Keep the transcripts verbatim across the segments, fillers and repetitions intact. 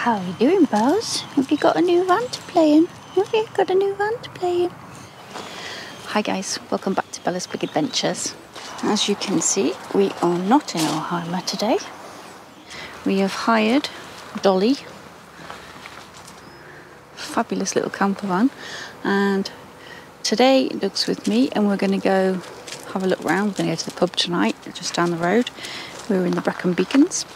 How are you doing, Buzz? Have you got a new van to play in? Have you got a new van to play in? Hi guys, welcome back to Bella's Big Adventures. As you can see, we are not in our Ohima today. We have hired Dolly, fabulous little camper van, and today Doug's with me and we're going to go have a look round. We're going to go to the pub tonight, just down the road. We're in the Brecon Beacons,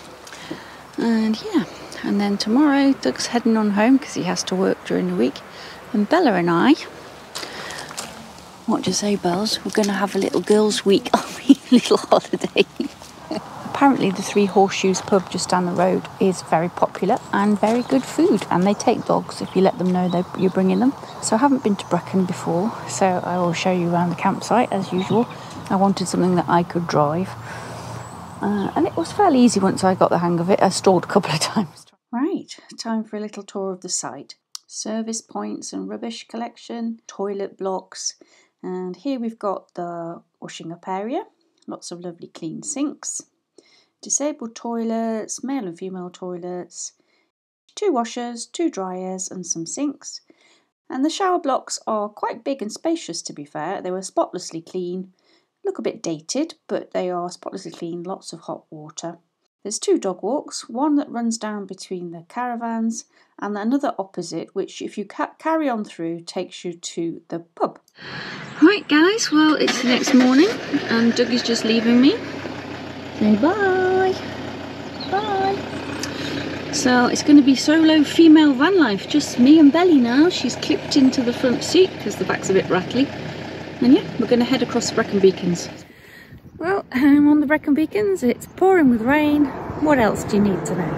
and yeah, and then tomorrow Doug's heading on home because he has to work during the week, and Bella and I, what do you say, Bells, we're going to have a little girls' week on little holiday. Apparently the Three Horseshoes pub just down the road is very popular and very good food, and they take dogs if you let them know they, you're bringing them. So I haven't been to Brecon before, so I will show you around the campsite as usual. I wanted something that I could drive, uh, and it was fairly easy once I got the hang of it. I stalled a couple of times. Right, time for a little tour of the site. Service points and rubbish collection, toilet blocks, and here we've got the washing up area, lots of lovely clean sinks. Disabled toilets, male and female toilets, two washers, two dryers and some sinks. And the shower blocks are quite big and spacious, to be fair. They were spotlessly clean, look a bit dated, but they are spotlessly clean, lots of hot water. There's two dog walks, one that runs down between the caravans and another opposite, which if you ca carry on through takes you to the pub. Right guys, well it's the next morning and Doug is just leaving me. Say bye! Bye. So it's going to be solo female van life, just me and Belly now. She's clipped into the front seat because the back's a bit rattly, and yeah, we're going to head across the Brecon Beacons. Well, I'm on the Brecon Beacons, it's pouring with rain, what else do you need to know?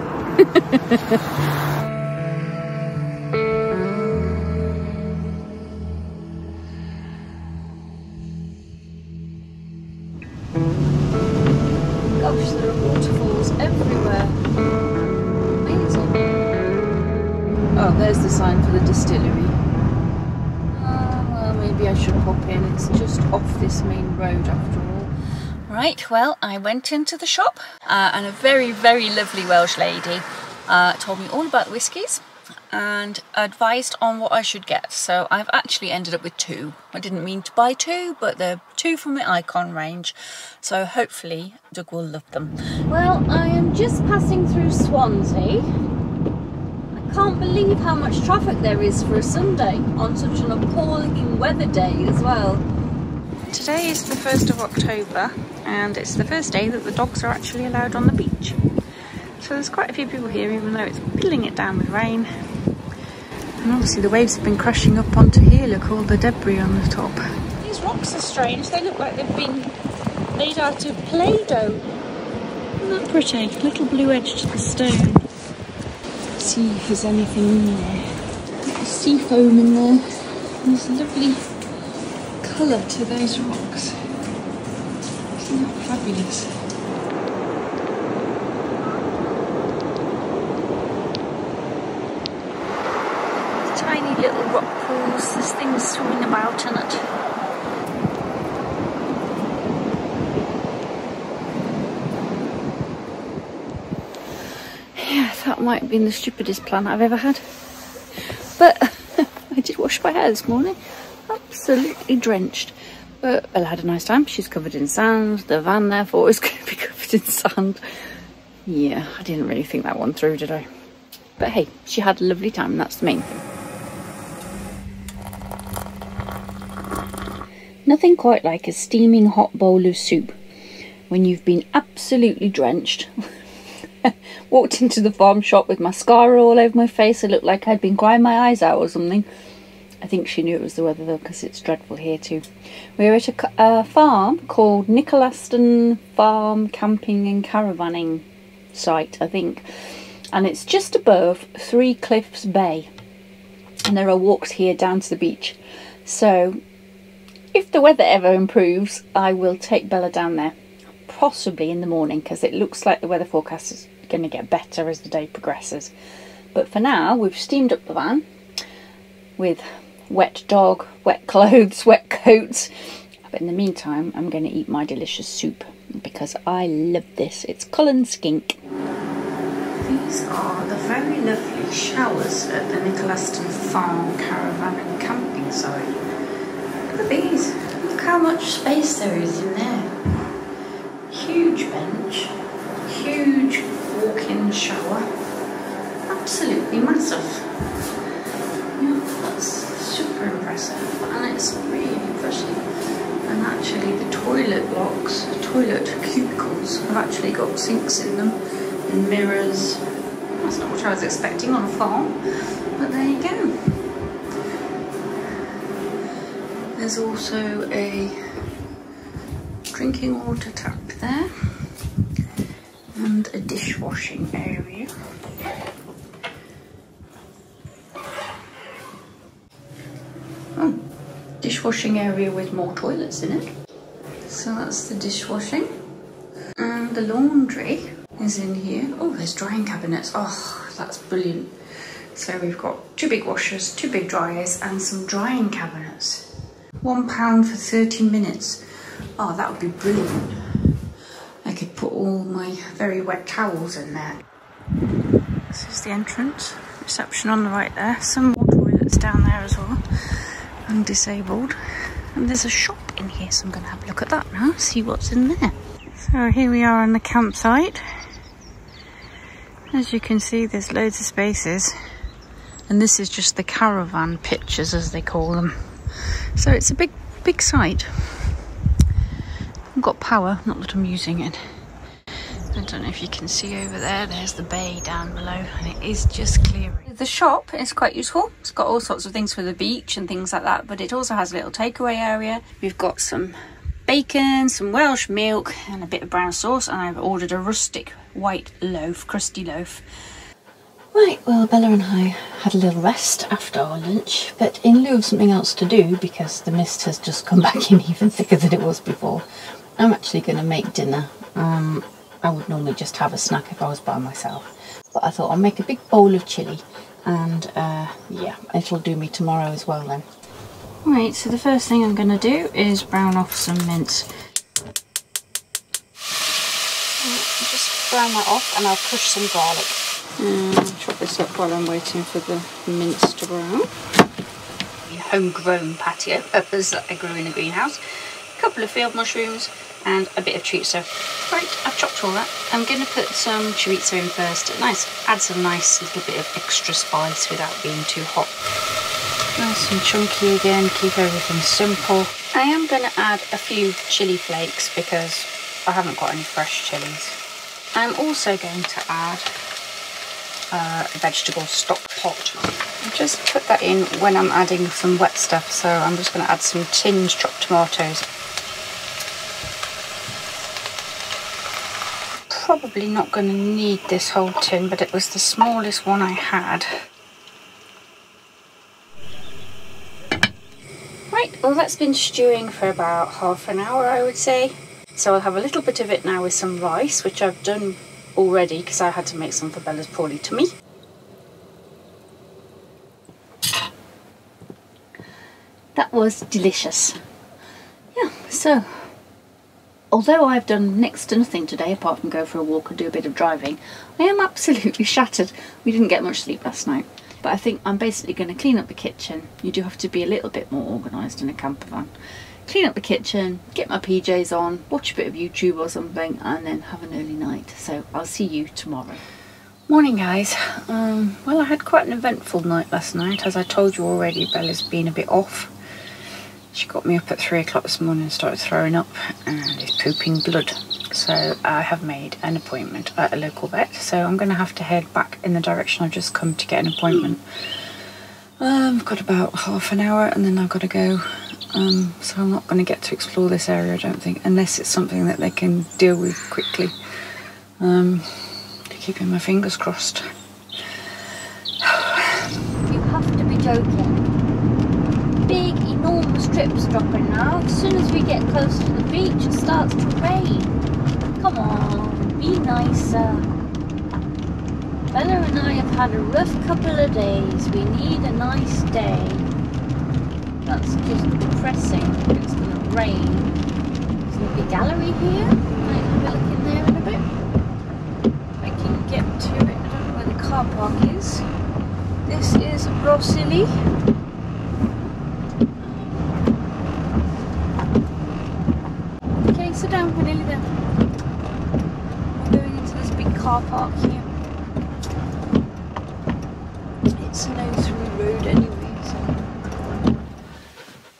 Right, well, I went into the shop uh, and a very, very lovely Welsh lady uh, told me all about the whiskies and advised on what I should get. So I've actually ended up with two. I didn't mean to buy two, but they're two from the Icon range. So hopefully Doug will love them. Well, I am just passing through Swansea. I can't believe how much traffic there is for a Sunday on such an appalling weather day as well. Today is the first of October and it's the first day that the dogs are actually allowed on the beach. So there's quite a few people here, even though it's piddling it down with rain. And obviously the waves have been crashing up onto here, look, all the debris on the top. These rocks are strange, they look like they've been made out of Play-Doh. Isn't that pretty? Little blue edge to the stone. Let's see if there's anything in there. Little sea foam in there. There's lovely colour to those rocks. Isn't that fabulous? There's tiny little rock pools, there's things swimming about in it. Yeah, that might have been the stupidest plan I've ever had. But I did wash my hair this morning. Absolutely drenched, but Bella had a nice time. She's covered in sand. The van therefore is going to be covered in sand. Yeah, I didn't really think that one through, did I? But hey, she had a lovely time and that's the main thing. Nothing quite like a steaming hot bowl of soup when you've been absolutely drenched. Walked into the farm shop with mascara all over my face. I looked like I'd been crying my eyes out or something. I think she knew it was the weather though, because it's dreadful here too. We're at a uh, farm called Nicolaston Farm Camping and Caravanning Site, I think. And it's just above Three Cliffs Bay. And there are walks here down to the beach. So, if the weather ever improves, I will take Bella down there. Possibly in the morning, because it looks like the weather forecast is going to get better as the day progresses. But for now, we've steamed up the van with wet dog, wet clothes, wet coats. But in the meantime, I'm going to eat my delicious soup because I love this. It's Cullen Skink. These are the very lovely showers at the Nicolaston Farm Caravan and Camping Site. Look at these. Look how much space there is in there. Huge bench, huge walk-in shower, absolutely massive. Yeah, that's super impressive, and it's really pretty. And actually the toilet blocks, the toilet cubicles have actually got sinks in them and mirrors. That's not what I was expecting on a farm, but there you go. There's also a drinking water tap there and a dishwashing area. Oh, dishwashing area with more toilets in it. So that's the dishwashing, and the laundry is in here. Oh, there's drying cabinets. Oh, that's brilliant. So we've got two big washers, two big dryers, and some drying cabinets. One pound for thirty minutes. Oh, that would be brilliant. I could put all my very wet towels in there. This is the entrance, reception on the right there. Some more toilets down there as well, and disabled. And there's a shop in here, so I'm going to have a look at that now, see what's in there. So here we are on the campsite. As you can see, there's loads of spaces. And this is just the caravan pitches, as they call them. So it's a big, big site. I've got power, not that I'm using it. I don't know if you can see over there, there's the bay down below, and it is just clearing. The shop is quite useful. It's got all sorts of things for the beach and things like that, but it also has a little takeaway area. We've got some bacon, some Welsh milk, and a bit of brown sauce, and I've ordered a rustic white loaf, crusty loaf. Right, well, Bella and I had a little rest after our lunch, but in lieu of something else to do, because the mist has just come back in even thicker than it was before, I'm actually going to make dinner. Um, I would normally just have a snack if I was by myself, but I thought I'll make a big bowl of chilli, and uh, yeah, it'll do me tomorrow as well then. Right, so the first thing I'm going to do is brown off some mince. Just brown that off, and I'll crush some garlic. And chop this up while I'm waiting for the mince to brown. Your homegrown patio peppers that I grew in the greenhouse. Couple of field mushrooms and a bit of chorizo. Right, I've chopped all that. I'm going to put some chorizo in first. Nice, adds a nice little bit of extra spice without being too hot. Nice and chunky again, keep everything simple. I am going to add a few chilli flakes because I haven't got any fresh chillies. I'm also going to add uh, a vegetable stock pot. I'll just put that in when I'm adding some wet stuff, so I'm just going to add some tinned chopped tomatoes. Probably not going to need this whole tin, but it was the smallest one I had. Right, well, that's been stewing for about half an hour, I would say. So I'll have a little bit of it now with some rice, which I've done already because I had to make some for Bella's poorly tummy. That was delicious. Yeah, so although I've done next to nothing today apart from go for a walk and do a bit of driving, I am absolutely shattered. We didn't get much sleep last night, but I think I'm basically going to clean up the kitchen. You do have to be a little bit more organised in a camper van. Clean up the kitchen, get my P Js on, watch a bit of YouTube or something, and then have an early night. So I'll see you tomorrow. Morning, guys. Um, well, I had quite an eventful night last night. As I told you already, Bella's been a bit off. She got me up at three o'clock this morning and started throwing up and is pooping blood. So I have made an appointment at a local vet. So I'm going to have to head back in the direction I've just come to get an appointment. Um, I've got about half an hour and then I've got to go. Um, so I'm not going to get to explore this area, I don't think, unless it's something that they can deal with quickly. Um, keeping my fingers crossed. You have to be joking. Big, enormous drips dropping now. As soon as we get close to the beach, it starts to rain. Come on, be nicer. Bella and I have had a rough couple of days. We need a nice day. That's just depressing. It's going to rain. There's going to be a gallery here. I'll be looking there in a bit. I can get to it. I don't know whether car park is. This is Rhossili. Okay, sit down, we're nearly there. We're going into this big car park here. It's a no-through road anyway, so.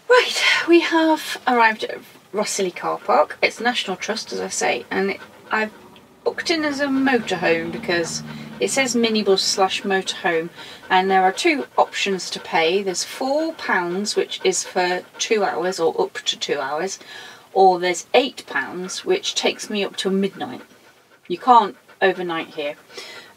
Right, we have arrived at Rhossili car park. It's National Trust, as I say, and it, I've booked in as a motorhome because it says minibus slash motorhome, and there are two options to pay. There's four pounds, which is for two hours or up to two hours, or there's eight pounds, which takes me up till midnight. You can't overnight here.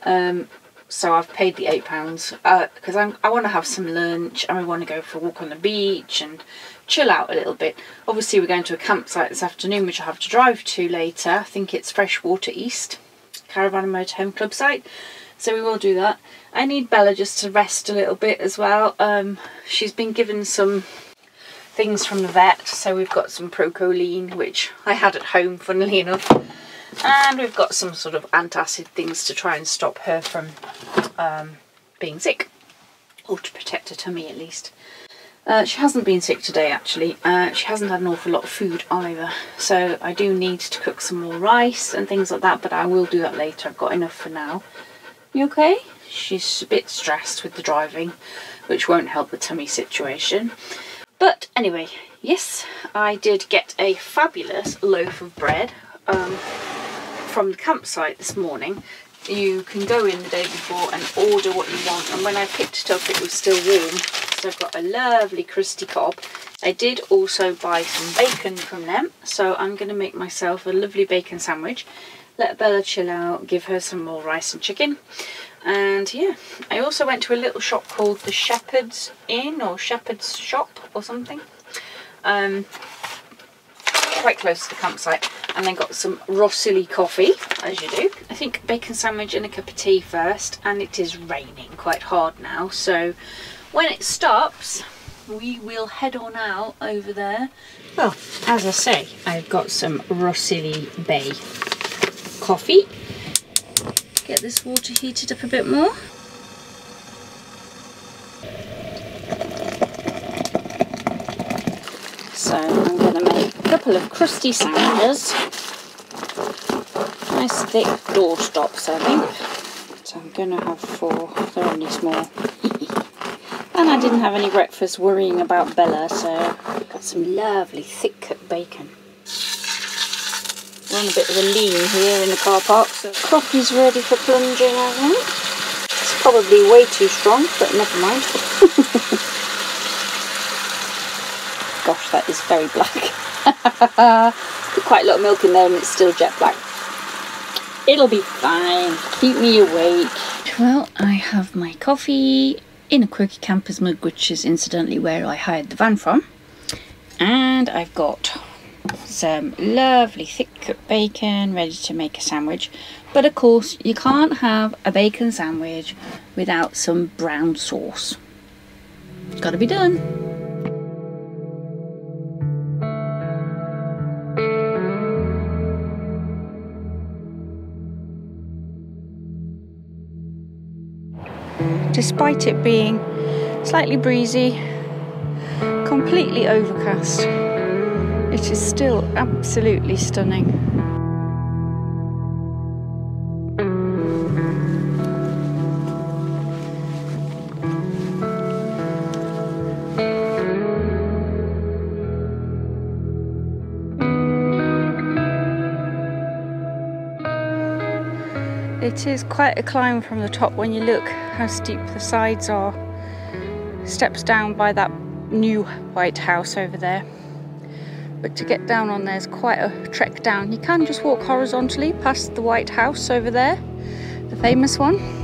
Um, so I've paid the eight pounds because uh, I want to have some lunch and we want to go for a walk on the beach and chill out a little bit. Obviously we're going to a campsite this afternoon, which I have to drive to later. I think it's Freshwater East, Caravan and Motorhome Club site, so we will do that. I need Bella just to rest a little bit as well. Um, she's been given some things from the vet, so we've got some Procoline, which I had at home funnily enough, and we've got some sort of antacid things to try and stop her from um, being sick, or to protect her tummy at least. Uh, she hasn't been sick today actually, uh, she hasn't had an awful lot of food either, so I do need to cook some more rice and things like that, but I will do that later. I've got enough for now. You okay? She's a bit stressed with the driving, which won't help the tummy situation. But anyway, yes, I did get a fabulous loaf of bread um, from the campsite this morning. You can go in the day before and order what you want, and when I picked it up it was still warm, so I've got a lovely crusty cob. I did also buy some bacon from them, so I'm going to make myself a lovely bacon sandwich, let Bella chill out, give her some more rice and chicken. And yeah, I also went to a little shop called the Shepherd's Inn or Shepherd's Shop or something, um, quite close to the campsite, and then got some Rhossili coffee, as you do. I think bacon sandwich and a cup of tea first, and it is raining quite hard now, so when it stops we will head on out over there. Well, as I say, I've got some Rhossili Bay coffee. Get this water heated up a bit more. So I'm going to make a couple of crusty sandwiches. Nice thick doorstops, I think. So I'm going to have four. They're only small. And I didn't have any breakfast worrying about Bella, so got some lovely thick cut bacon. We're on a bit of a lean here in the car park, so coffee's ready for plunging, I think. It's probably way too strong, but never mind. Gosh, that is very black. Put quite a lot of milk in there and it's still jet black. It'll be fine. Keep me awake. Well, I have my coffee in a quirky camper's mug, which is incidentally where I hired the van from. And I've got some lovely thick bacon ready to make a sandwich. But of course, you can't have a bacon sandwich without some brown sauce. It's gotta be done. Despite it being slightly breezy, completely overcast, it is still absolutely stunning. It is quite a climb from the top when you look how steep the sides are. Steps down by that new white house over there. But to get down on there is quite a trek down. You can just walk horizontally past the white house over there, the famous one.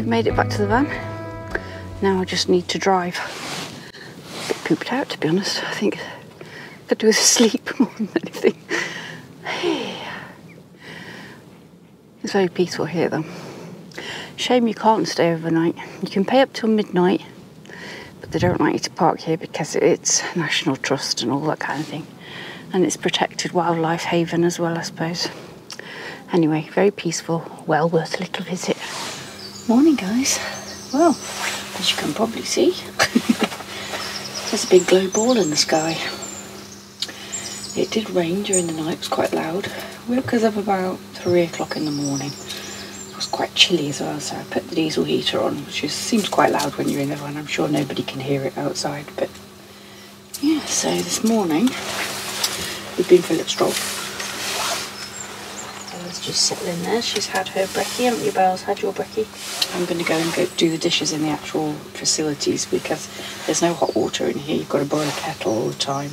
We've made it back to the van. Now I just need to drive. A bit pooped out, to be honest. I think I could do with sleep more than anything. It's very peaceful here though. Shame you can't stay overnight. You can pay up till midnight, but they don't like you to park here because it's National Trust and all that kind of thing. And it's protected wildlife haven as well, I suppose. Anyway, very peaceful, well worth a little visit. Morning guys. Well, as you can probably see, there's a big glow ball in the sky. It did rain during the night, it was quite loud. Woke us up about three o'clock in the morning. It was quite chilly as well, so I put the diesel heater on, which is, seems quite loud when you're in the van. I'm sure nobody can hear it outside, but yeah, so this morning we've been for a little stroll. Bella's just settling there. She's had her brekkie, haven't you, Bella's had your brekkie? I'm going to go and go do the dishes in the actual facilities because there's no hot water in here. You've got to boil a kettle all the time.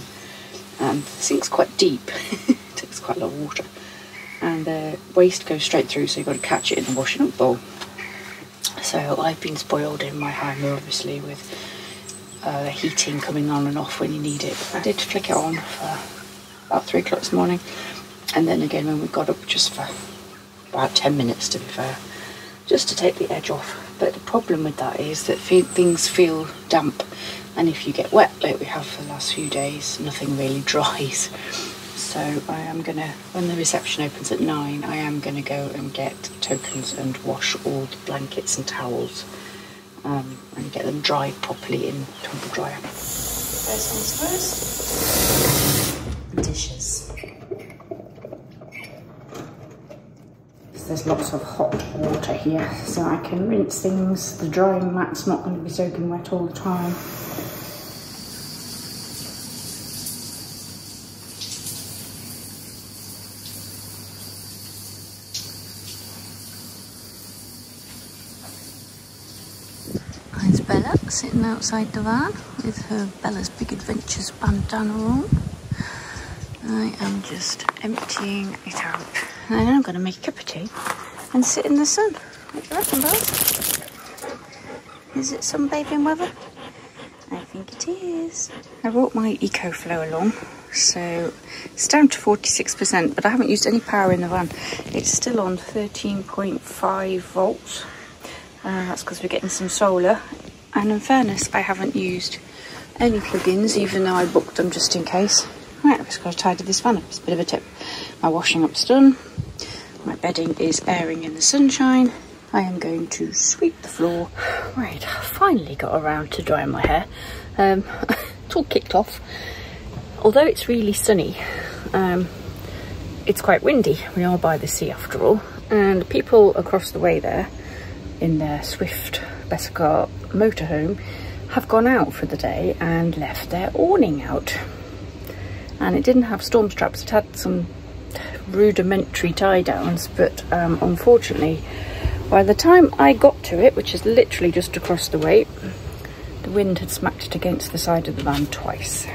And the sink's quite deep. It takes quite a lot of water. And the waste goes straight through, so you've got to catch it in the washing up bowl. So I've been spoiled in my Heimer, obviously, with uh, the heating coming on and off when you need it. But I did flick it on for about three o'clock this morning, and then again when we got up, just for about ten minutes to be fair, just to take the edge off. But the problem with that is that things feel damp, and if you get wet like we have for the last few days, nothing really dries. So I am gonna, when the reception opens at nine, I am gonna go and get tokens and wash all the blankets and towels um, and get them dried properly in tumble dryer. First things first, dishes. There's lots of hot water here, so I can rinse things. The drying mat's not going to be soaking wet all the time. There's Bella sitting outside the van with her Bella's Big Adventures bandana on. I am just emptying it out. And then I'm going to make a cup of tea and sit in the sun. What do you reckon, Bella? Is it sunbathing weather? I think it is. I brought my EcoFlow along, so it's down to forty-six percent, but I haven't used any power in the van. It's still on thirteen point five volts. Uh, that's because we're getting some solar. And in fairness, I haven't used any plugins, even though I booked them just in case. Right, I've just got to tidy this van up. It's a bit of a tip. My washing up's done. My bedding is airing in the sunshine. I am going to sweep the floor. Right, I finally got around to drying my hair. Um, it's all kicked off. Although it's really sunny, um, it's quite windy. We are by the sea after all. And people across the way there in their Swift Bessacarr motorhome have gone out for the day and left their awning out. And it didn't have storm straps, it had some rudimentary tie downs, but um, unfortunately by the time I got to it, which is literally just across the way, the wind had smacked against the side of the van twice.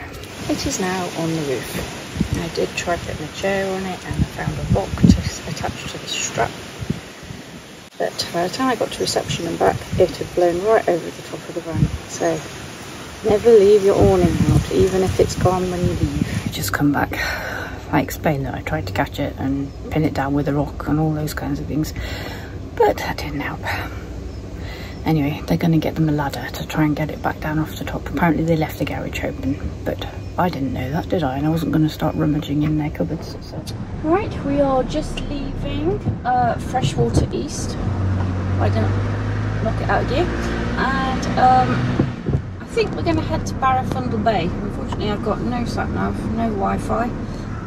It is now on the roof. I did try putting a chair on it and I found a block to attach to the strap, but by the time I got to reception and back, it had blown right over the top of the van. So never leave your awning out, even if it's gone when you leave. Just come back. I explained that I tried to catch it and pin it down with a rock and all those kinds of things, but that didn't help. Anyway, they're going to get them a ladder to try and get it back down off the top. Apparently they left the garage open, but I didn't know that, did I? And I wasn't going to start rummaging in their cupboards. So. Right, we are just leaving uh, Freshwater East. I don't knock it out of gear. And um, I think we're going to head to Barafundle Bay. Unfortunately I've got no sat nav, no Wi-Fi,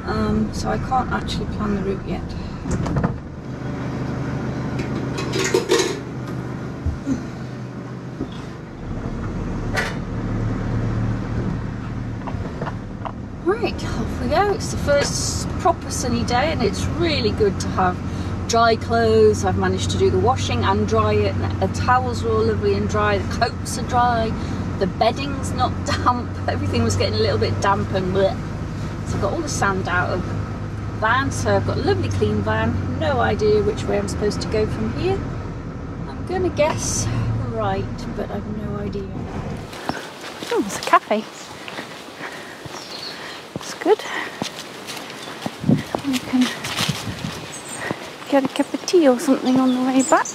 um, so I can't actually plan the route yet. Right, off we go. It's the first proper sunny day and it's really good to have dry clothes. I've managed to do the washing and dry it. The towels were all lovely and dry, the coats are dry. The bedding's not damp, everything was getting a little bit damp and bleh. So I've got all the sand out of the van, so I've got a lovely clean van, no idea which way I'm supposed to go from here. I'm I'm gonna guess right, but I've no idea. Oh, it's a cafe. It's good. You can get a cup of tea or something on the way back.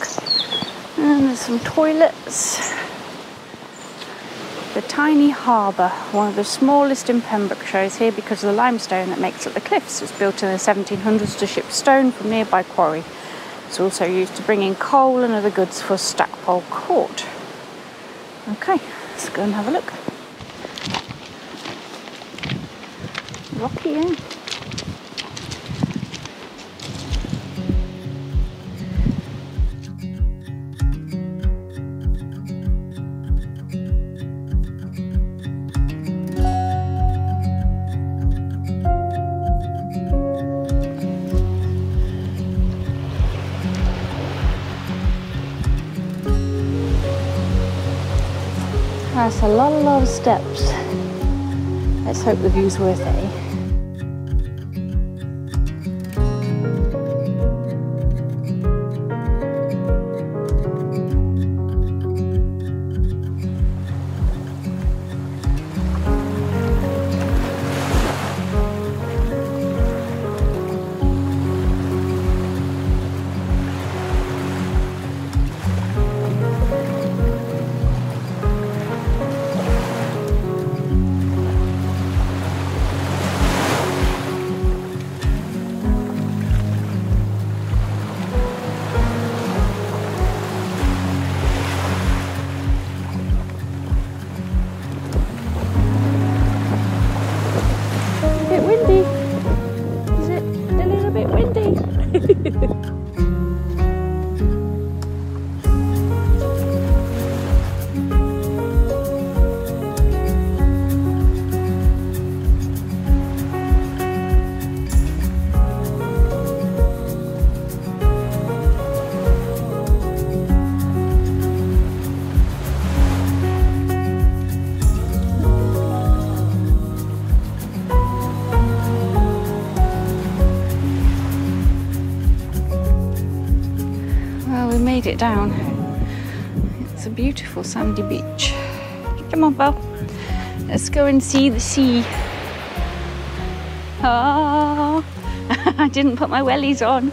And there's some toilets. The tiny harbour, one of the smallest in Pembrokeshire, is here because of the limestone that makes up the cliffs. It's built in the seventeen hundreds to ship stone from nearby quarry. It's also used to bring in coal and other goods for Stackpole Court. Okay, let's go and have a look. Rocky, eh? That's a lot, a lot of steps. Let's hope the view's worth it. It down. It's a beautiful sandy beach. Come on, Belle. Let's go and see the sea. Oh, I didn't put my wellies on.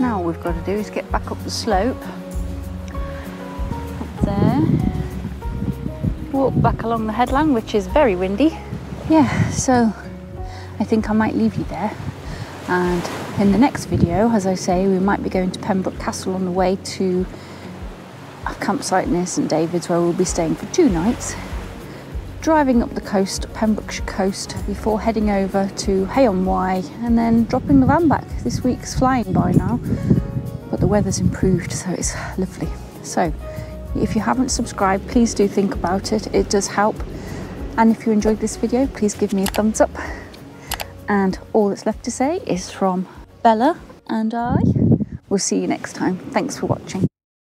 Now all we've got to do is get back up the slope. Up there. Walk back along the headland, which is very windy. Yeah, so I think I might leave you there, and in the next video, as I say, we might be going to Pembroke Castle on the way to a campsite near St David's where we'll be staying for two nights, driving up the coast, Pembrokeshire coast, before heading over to Hay-on-Wye and then dropping the van back. This week's flying by now, but the weather's improved, so it's lovely. So if you haven't subscribed, please do think about it, it does help. And if you enjoyed this video, please give me a thumbs up. And all that's left to say is from Bella and I. We'll see you next time. Thanks for watching.